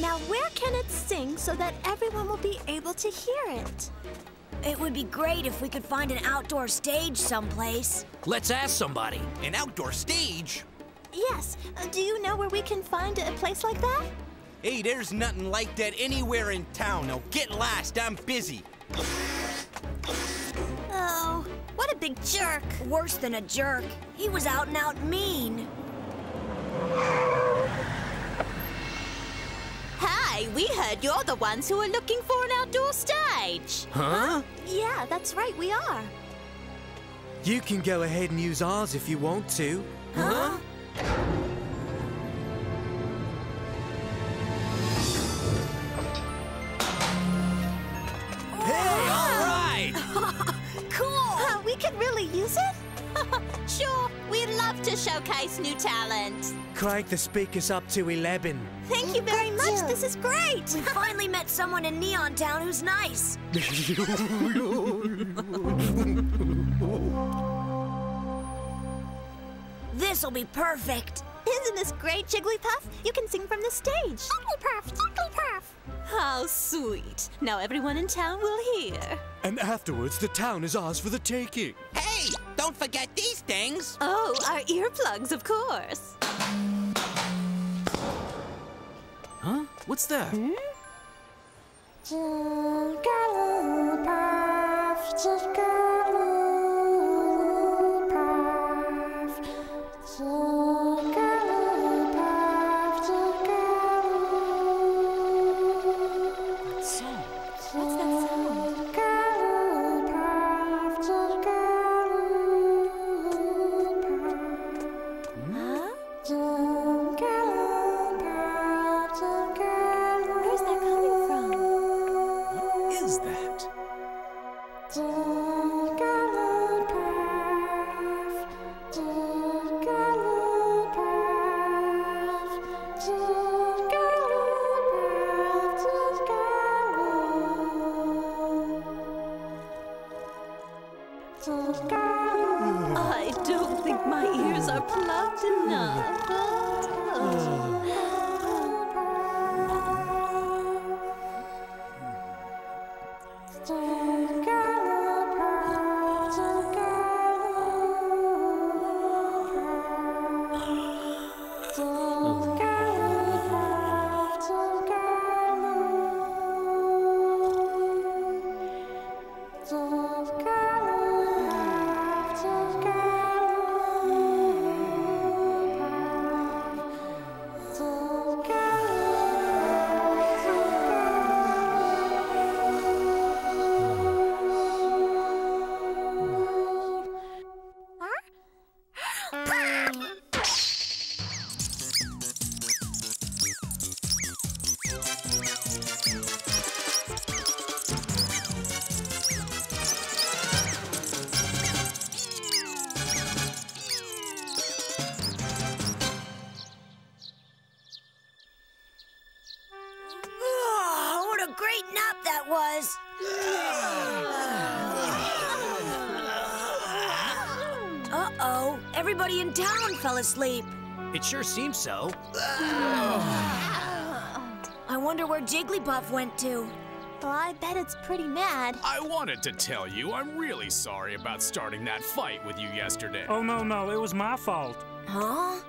Now where can it sing so that everyone will be able to hear it? It would be great if we could find an outdoor stage someplace. Let's ask somebody. An outdoor stage? Yes. Do you know where we can find a place like that? Hey, there's nothing like that anywhere in town. Now get lost. I'm busy. Oh, what a big jerk. Worse than a jerk. He was out and out mean. Hi, we heard you're the ones who are looking for an outdoor stage. Huh? Yeah, that's right, we are. You can go ahead and use ours if you want to. Huh? Hey, all right! Cool! We could really use it? Sure, we love to showcase new talent. Crank the speakers up to 11. Thank you very much. This is great. We finally met someone in Neon Town who's nice. This'll be perfect. Isn't this great, Jigglypuff? You can sing from the stage. Jigglypuff, Jigglypuff. How sweet. Now everyone in town will hear. And afterwards, the town is ours for the taking. Hey, don't forget these things. Oh, our earplugs, of course. Huh? What's that? Jigglypuff, Jigglypuff, Jigglypuff, Jigglypuff. That song. What's that sound? Jigglypuff, Jigglypuff. Huh? I don't think my ears are plugged enough. Uh-oh, everybody in town fell asleep. It sure seems so. I wonder where Jigglypuff went to. Well, I bet it's pretty mad. I wanted to tell you I'm really sorry about starting that fight with you yesterday. Oh, no, it was my fault. Huh?